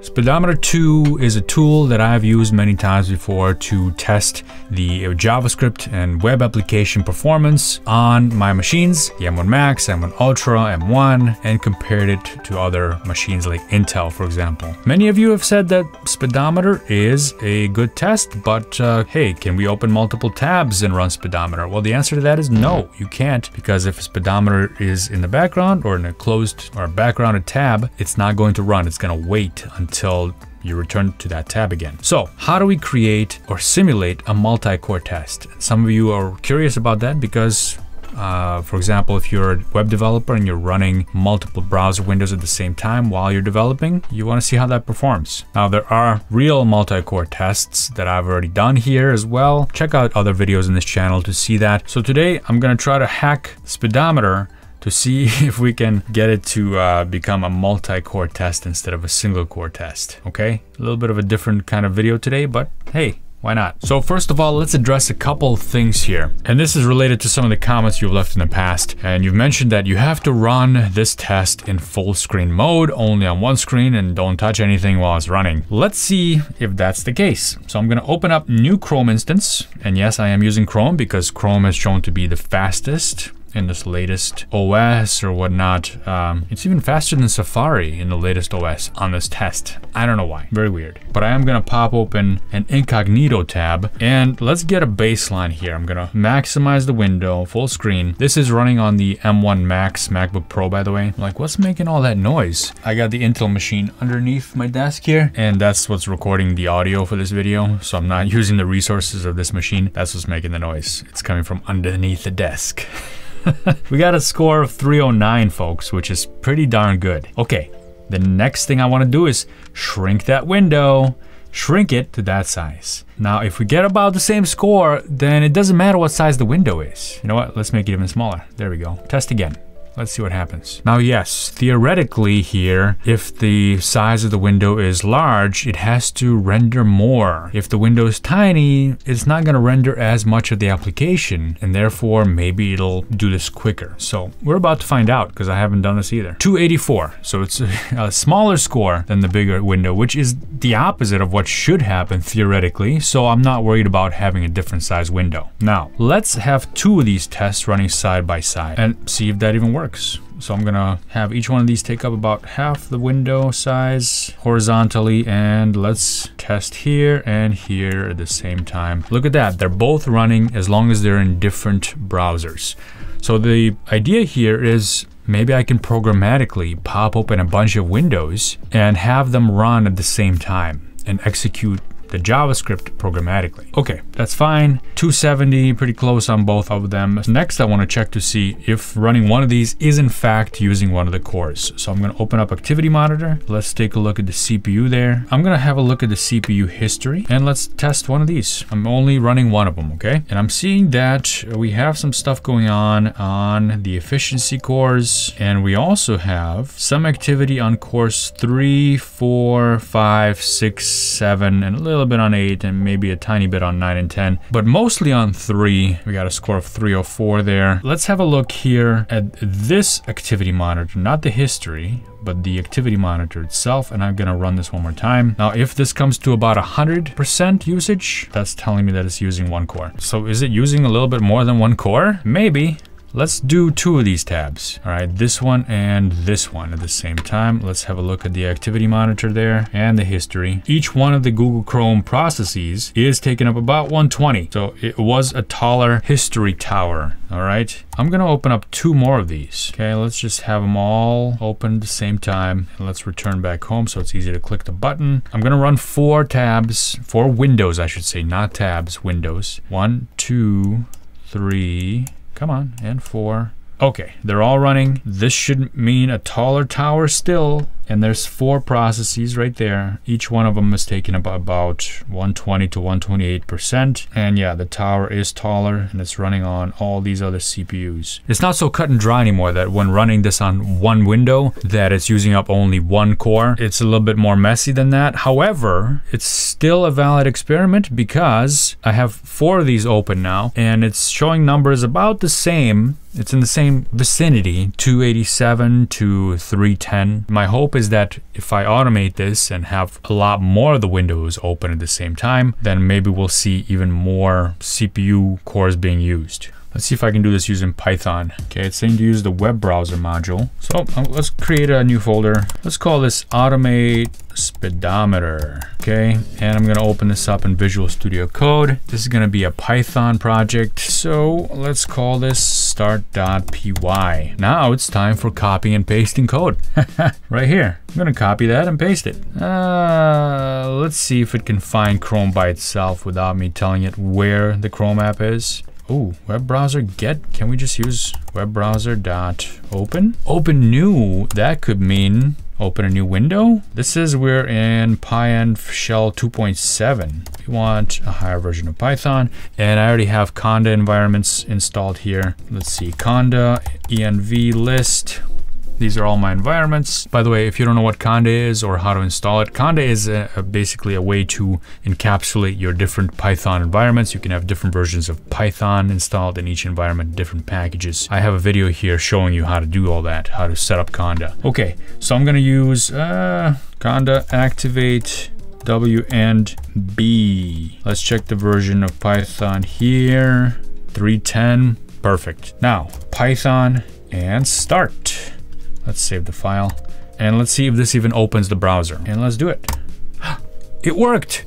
Speedometer 2 is a tool that I've used many times before to test the JavaScript and web application performance on my machines, the M1 Max, M1 Ultra, M1, and compared it to other machines like Intel, for example. Many of you have said that Speedometer is a good test, but hey, can we open multiple tabs and run Speedometer? Well, the answer to that is no, you can't, because if Speedometer is in the background or in a closed or backgrounded tab, it's not going to run, it's going to wait until you return to that tab again. So how do we create or simulate a multi-core test? Some of you are curious about that because for example, if you're a web developer and you're running multiple browser windows at the same time while you're developing, you want to see how that performs. Now, there are real multi-core tests that I've already done here as well. Check out other videos in this channel to see that. So today I'm going to try to hack Speedometer to see if we can get it to become a multi-core test instead of a single core test, okay? A little bit of a different kind of video today, but hey, why not? So first of all, let's address a couple things here. And this is related to some of the comments you've left in the past. And you've mentioned that you have to run this test in full screen mode, only on one screen, and don't touch anything while it's running. Let's see if that's the case. So I'm gonna open up new Chrome instance. And yes, I am using Chrome because Chrome has shown to be the fastest in this latest OS or whatnot. It's even faster than Safari in the latest OS on this test. I don't know why, very weird. But I am gonna pop open an incognito tab and let's get a baseline here. I'm gonna maximize the window, full screen. This is running on the M1 Max MacBook Pro, by the way. I'm like, what's making all that noise? I got the Intel machine underneath my desk here and that's what's recording the audio for this video. So I'm not using the resources of this machine. That's what's making the noise. It's coming from underneath the desk. We got a score of 309, folks, which is pretty darn good. Okay, the next thing I want to do is shrink that window, shrink it to that size. Now, if we get about the same score, then it doesn't matter what size the window is. You know what? Let's make it even smaller. There we go. Test again. Let's see what happens. Now, yes, theoretically here, if the size of the window is large, it has to render more. If the window is tiny, it's not gonna render as much of the application, and therefore maybe it'll do this quicker. So we're about to find out because I haven't done this either. 284, so it's a smaller score than the bigger window, which is the opposite of what should happen theoretically. So I'm not worried about having a different size window. Now, let's have two of these tests running side by side and see if that even works. So I'm gonna have each one of these take up about half the window size horizontally, and let's test here and here at the same time. Look at that, they're both running as long as they're in different browsers. So the idea here is maybe I can programmatically pop open a bunch of windows and have them run at the same time and execute the JavaScript programmatically. Okay, that's fine. 270, pretty close on both of them. Next, I want to check to see if running one of these is in fact using one of the cores. So I'm going to open up Activity Monitor. Let's take a look at the CPU there. I'm going to have a look at the CPU history and let's test one of these. I'm only running one of them, okay? And I'm seeing that we have some stuff going on the efficiency cores, and we also have some activity on cores 3, 4, 5, 6, 7, and a little bit on 8 and maybe a tiny bit on 9 and 10, but mostly on 3. We got a score of 304 there. Let's have a look here at this activity monitor, not the history, but the activity monitor itself. And I'm gonna run this one more time. Now, if this comes to about 100% usage, that's telling me that it's using one core. So is it using a little bit more than one core? Maybe. Let's do two of these tabs. All right, this one and this one at the same time. Let's have a look at the activity monitor there and the history. Each one of the Google Chrome processes is taking up about 120. So it was a taller history tower. All right, I'm gonna open up two more of these. Okay, let's just have them all open at the same time. And let's return back home so it's easy to click the button. I'm gonna run four tabs, four windows, I should say, not tabs, windows. 1, 2, 3, come on, and 4. Okay, they're all running. This should mean a taller tower still. And there's four processes right there. Each one of them is taking up about 120 to 128%. And yeah, the tower is taller and it's running on all these other CPUs. It's not so cut and dry anymore that when running this on one window that it's using up only one core. It's a little bit more messy than that. However, it's still a valid experiment because I have four of these open now and it's showing numbers about the same It's in the same vicinity, 287 to 310. My hope is that if I automate this and have a lot more of the windows open at the same time, then maybe we'll see even more CPU cores being used. Let's see if I can do this using Python. Okay, it's saying to use the web browser module. So let's create a new folder. Let's call this Automate Speedometer. Okay, and I'm gonna open this up in Visual Studio Code. This is gonna be a Python project. So let's call this start.py. Now it's time for copying and pasting code. Right here. I'm gonna copy that and paste it. Let's see if it can find Chrome by itself without me telling it where the Chrome app is. Oh, web browser get, can we just use web browser dot open? Open new, that could mean open a new window. This is, we're in Pyenv shell 2.7. We want a higher version of Python. And I already have Conda environments installed here. Let's see, Conda, env list. These are all my environments. By the way, if you don't know what Conda is or how to install it, Conda is basically a way to encapsulate your different Python environments. You can have different versions of Python installed in each environment, different packages. I have a video here showing you how to do all that, how to set up Conda. Okay, so I'm gonna use Conda activate W and B. Let's check the version of Python here, 310, perfect. Now, Python and start. Let's save the file and let's see if this even opens the browser, and let's do it. It worked.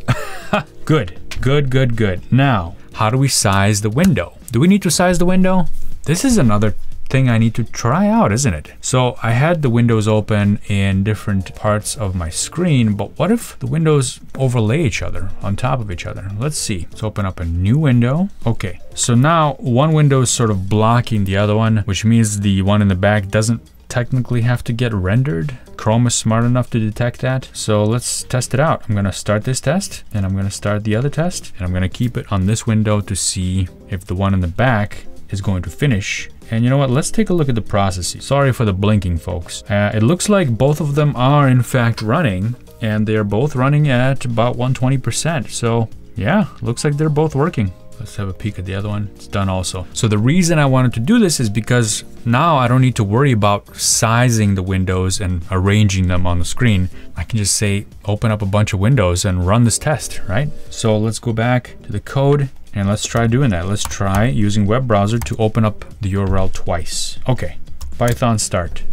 Good, good, good, good. Now, how do we size the window? Do we need to size the window? This is another thing I need to try out, isn't it? So I had the windows open in different parts of my screen, but what if the windows overlay each other on top of each other? Let's see, let's open up a new window. Okay, so now one window is sort of blocking the other one, which means the one in the back doesn't technically have to get rendered. Chrome is smart enough to detect that. So let's test it out. I'm gonna start this test and I'm gonna start the other test, and I'm gonna keep it on this window to see if the one in the back is going to finish. And you know what, let's take a look at the processes. Sorry for the blinking, folks. It looks like both of them are in fact running, and they're both running at about 120%. So yeah, looks like they're both working. Let's have a peek at the other one. It's done also. So the reason I wanted to do this is because now I don't need to worry about sizing the windows and arranging them on the screen. I can just say, open up a bunch of windows and run this test, right? So let's go back to the code and let's try doing that. Let's try using web browser to open up the URL twice. Okay, Python start.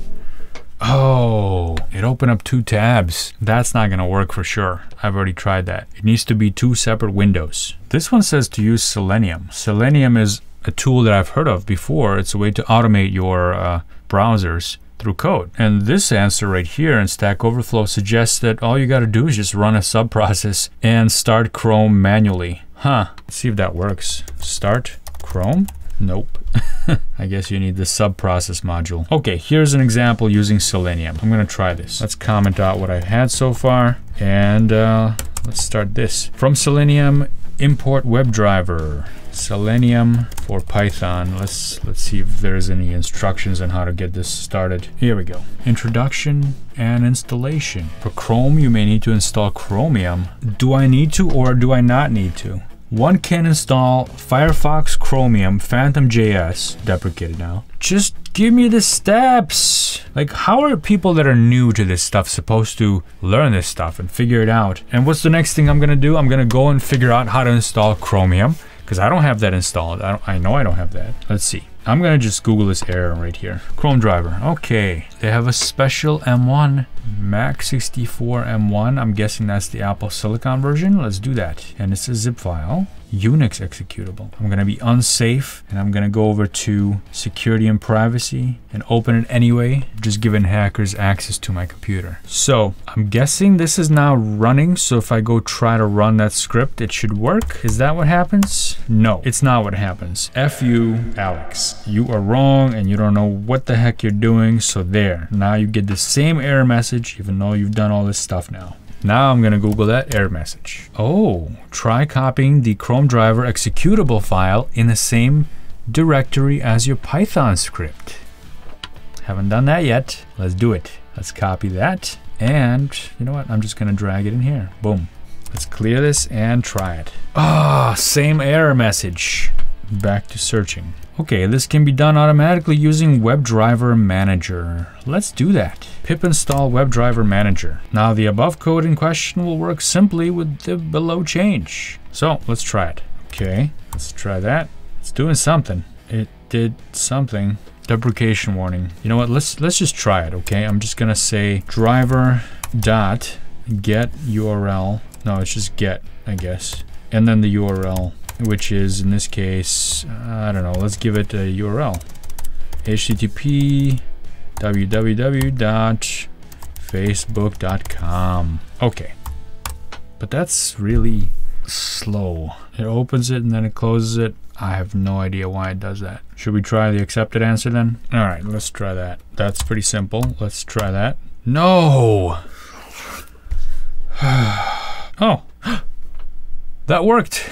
Oh, it opened up two tabs. That's not gonna work for sure. I've already tried that. It needs to be two separate windows. This one says to use Selenium. Selenium is a tool that I've heard of before. It's a way to automate your browsers through code. And this answer right here in Stack Overflow suggests that all you gotta do is just run a subprocess and start Chrome manually. Huh, let's see if that works. Start Chrome? Nope. I guess you need the sub-process module. Okay, here's an example using Selenium. I'm gonna try this. Let's comment out what I've had so far, and let's start this. From Selenium, import WebDriver. Selenium for Python. Let's see if there's any instructions on how to get this started. Here we go. Introduction and installation. For Chrome, you may need to install Chromium. Do I need to or do I not need to? One can install Firefox, Chromium, Phantom JS, deprecated now. Just give me the steps. Like, how are people that are new to this stuff supposed to learn this stuff and figure it out? And what's the next thing I'm gonna do? I'm gonna go and figure out how to install Chromium, because I don't have that installed. I know I don't have that. Let's see. I'm gonna just Google this error right here. Chrome driver, okay. They have a special M1, Mac 64 M1. I'm guessing that's the Apple Silicon version. Let's do that. And it's a zip file, Unix executable. I'm gonna be unsafe, and I'm gonna go over to security and privacy and open it anyway, just giving hackers access to my computer. So I'm guessing this is now running. So if I go try to run that script, it should work. Is that what happens? No, it's not what happens. F you, Alex. You are wrong and you don't know what the heck you're doing. So there, now you get the same error message even though you've done all this stuff now. Now I'm gonna Google that error message. Oh, try copying the Chrome driver executable file in the same directory as your Python script. Haven't done that yet. Let's do it. Let's copy that. And you know what? I'm just gonna drag it in here. Boom. Let's clear this and try it. Ah, same error message. back to searching. Okay, this can be done automatically using WebDriver Manager. Let's do that. Pip install WebDriver Manager. Now the above code in question will work simply with the below change. So let's try it. Okay, let's try that. It's doing something. It did something. Deprecation warning. You know what? Let's just try it. Okay, I'm just gonna say driver dot get URL. No, it's just get, I guess, and then the URL, which is in this case, I don't know, let's give it a URL, http://www.facebook.com. okay, but that's really slow. It opens it and then it closes it. I have no idea why it does that. Should we try the accepted answer then? All right, let's try that. That's pretty simple. Let's try that. No. Oh, that worked.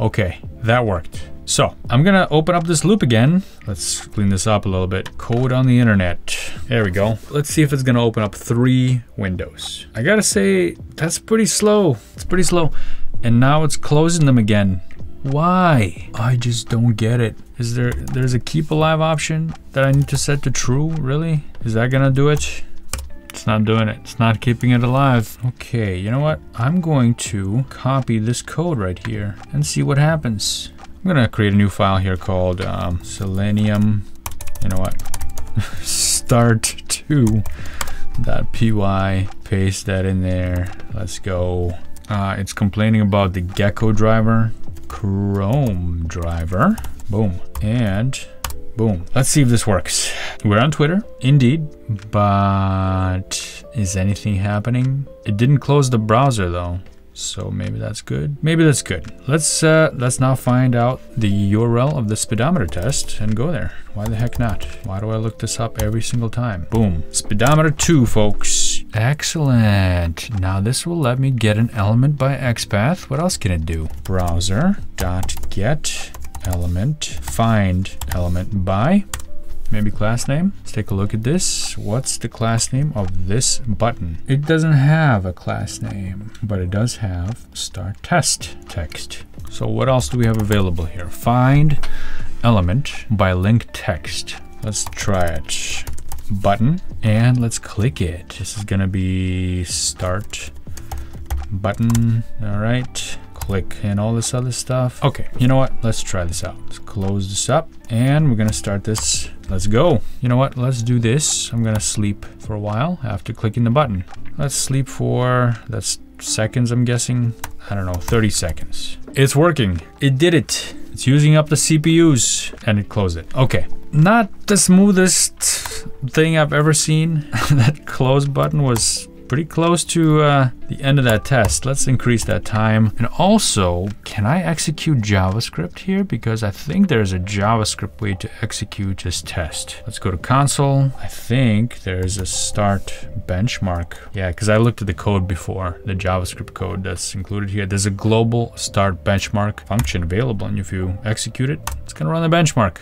Okay, that worked. So I'm gonna open up this loop again. Let's clean this up a little bit. Code on the internet. There we go. Let's see if it's gonna open up 3 windows. I gotta say, that's pretty slow. It's pretty slow. And now it's closing them again. Why? I just don't get it. Is there's a keep alive option that I need to set to true, really? Is that gonna do it? It's not doing it. It's not keeping it alive. Okay, you know what? I'm going to copy this code right here and see what happens. I'm gonna create a new file here called Selenium. You know what? start2.py. Paste that in there. Let's go. It's complaining about the Gecko driver, Chrome driver. Boom and boom. Let's see if this works. We're on Twitter, indeed, but is anything happening? It didn't close the browser though, so maybe that's good. Maybe that's good. Let's now find out the URL of the speedometer test and go there. Why the heck not? Why do I look this up every single time? Boom. Speedometer 2, folks. Excellent. Now this will let me get an element by XPath. What else can it do? Browser.get element, find element by, maybe class name. Let's take a look at this. What's the class name of this button? It doesn't have a class name, but it does have start test text. So what else do we have available here? Find element by link text. Let's try it. Button, and let's click it. This is gonna be start button. All right. Click and all this other stuff. Okay, you know what? Let's try this out. Let's close this up and we're gonna start this. Let's go. You know what? Let's do this. I'm gonna sleep for a while after clicking the button. Let's sleep for, that's seconds, I'm guessing. I don't know, 30 seconds. It's working. It did it. It's using up the CPUs and it closed it. Okay, not the smoothest thing I've ever seen. That close button was pretty close to the end of that test. Let's increase that time. And also, can I execute JavaScript here? Because I think there's a JavaScript way to execute this test. Let's go to console. I think there's a start benchmark. Yeah, because I looked at the code before, the JavaScript code that's included here. There's a global start benchmark function available, and if you execute it, it's gonna run the benchmark.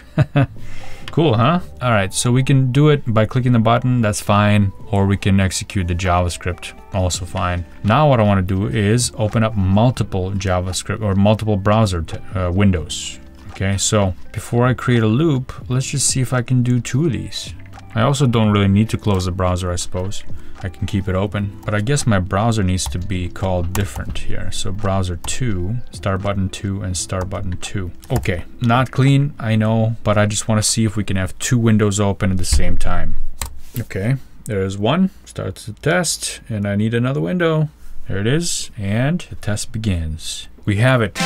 Cool, huh? All right, so we can do it by clicking the button, that's fine, or we can execute the JavaScript, also fine. Now what I want to do is open up multiple JavaScript or multiple browser windows. Okay, so before I create a loop, let's just see if I can do 2 of these. I also don't really need to close the browser, I suppose. I can keep it open, but I guess my browser needs to be called different here. So browser 2, start button 2 and start button 2. Okay, not clean, I know, but I just want to see if we can have 2 windows open at the same time. Okay, there's one, starts the test, and I need another window. There it is, and the test begins. We have it.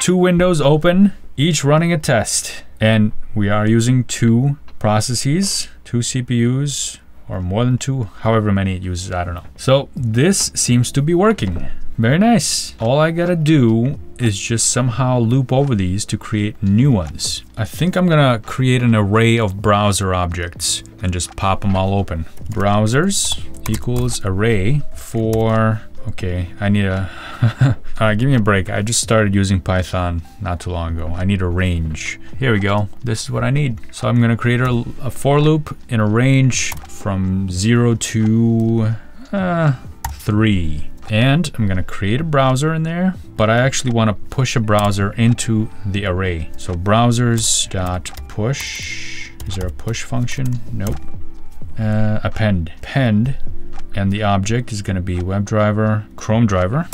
2 windows open, each running a test, and we are using 2 processes, 2 CPUs, or more than 2, however many it uses, I don't know. So this seems to be working. Very nice. All I gotta do is just somehow loop over these to create new ones. I think I'm gonna create an array of browser objects and just pop them all open. Browsers equals array for, okay, I need a, all right, give me a break. I just started using Python not too long ago. I need a range. Here we go. This is what I need. So I'm gonna create a for loop in a range from 0 to 3. and I'm gonna create a browser in there, but I actually wanna push a browser into the array. So browsers.push, is there a push function? Nope. Append, append, and the object is gonna be WebDriver, Chrome driver.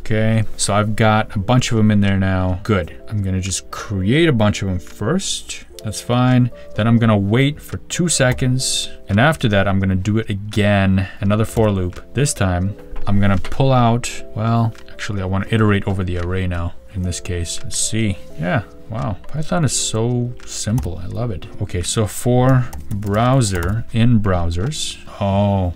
Okay, so I've got a bunch of them in there now. Good, I'm gonna just create a bunch of them first. That's fine. Then I'm gonna wait for 2 seconds. And after that, I'm gonna do it again, another for loop. This time, I'm gonna pull out, well, actually I wanna iterate over the array now in this case. Let's see, yeah, wow. Python is so simple, I love it. Okay, so for browser, in browsers, oh,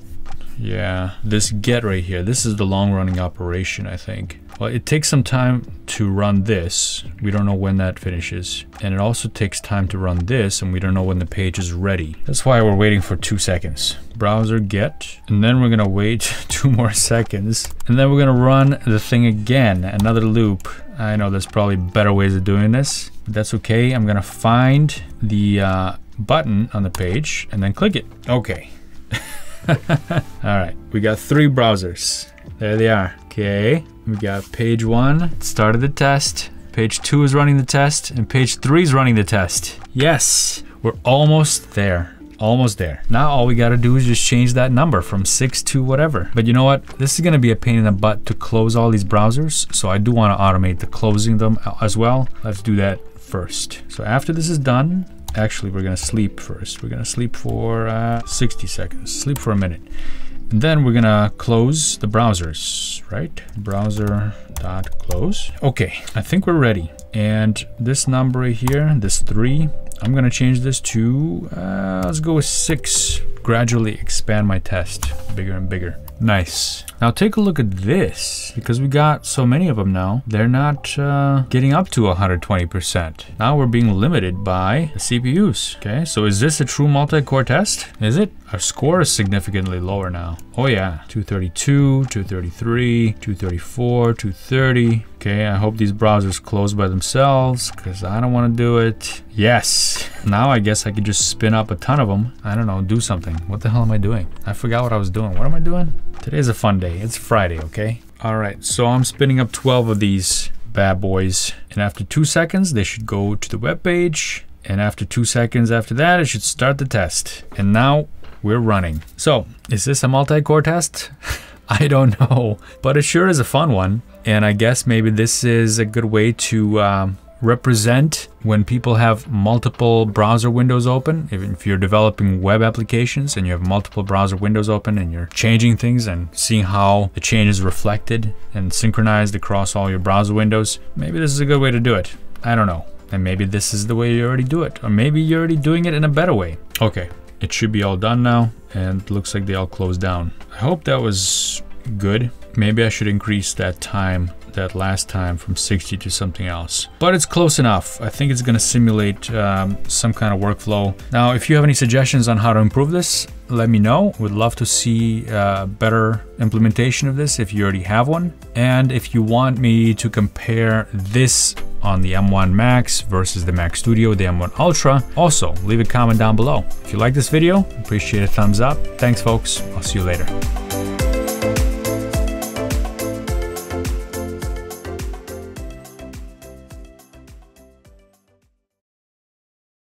yeah, this get right here, this is the long running operation, I think. Well, it takes some time to run this. We don't know when that finishes. And it also takes time to run this, and we don't know when the page is ready. That's why we're waiting for 2 seconds. Browser get, and then we're gonna wait 2 more seconds. And then we're gonna run the thing again, another loop. I know there's probably better ways of doing this, but that's okay. I'm gonna find the button on the page and then click it. Okay. All right, we got 3 browsers. There they are. Okay, we got page 1 started the test, page 2 is running the test, and page 3 is running the test. Yes, we're almost there. Almost there. Now all we gotta do is just change that number from 6 to whatever. But you know what? This is gonna be a pain in the butt to close all these browsers, so I do wanna automate the closing them as well. Let's do that first. So after this is done, actually we're gonna sleep first. We're gonna sleep for 60 seconds, sleep for a minute. And then we're gonna close the browsers, right? Browser.close. Okay, I think we're ready. And this number right here, this 3, I'm gonna change this to, let's go with 6. Gradually expand my test, bigger and bigger. Nice. Now take a look at this, because we got so many of them now, they're not getting up to 120%. Now we're being limited by the CPUs. Okay, so is this a true multi-core test? Is it? Our score is significantly lower now. Oh yeah, 232, 233, 234, 230. Okay, I hope these browsers close by themselves, because I don't want to do it. Yes, now I guess I could just spin up a ton of them. I don't know, do something. What the hell am I doing? I forgot what I was doing. What am I doing? Today's a fun day. It's Friday, okay? All right, so I'm spinning up 12 of these bad boys. And after 2 seconds, they should go to the web page. And after 2 seconds after that, it should start the test. And now we're running. So, is this a multi-core test? I don't know, but it sure is a fun one. And I guess maybe this is a good way to represent when people have multiple browser windows open. If you're developing web applications and you have multiple browser windows open and you're changing things and seeing how the change is reflected and synchronized across all your browser windows, maybe this is a good way to do it. I don't know. And maybe this is the way you already do it, or maybe you're already doing it in a better way. Okay, it should be all done now, and it looks like they all closed down. I hope that was good. Maybe I should increase that time, that last time, from 60 to something else, but it's close enough. I think it's going to simulate some kind of workflow. Now, if you have any suggestions on how to improve this, let me know. Would love to see a better implementation of this if you already have one. And if you want me to compare this on the M1 Max versus the Mac Studio, the M1 Ultra, also leave a comment down below. If you like this video, appreciate a thumbs up. Thanks folks, I'll see you later.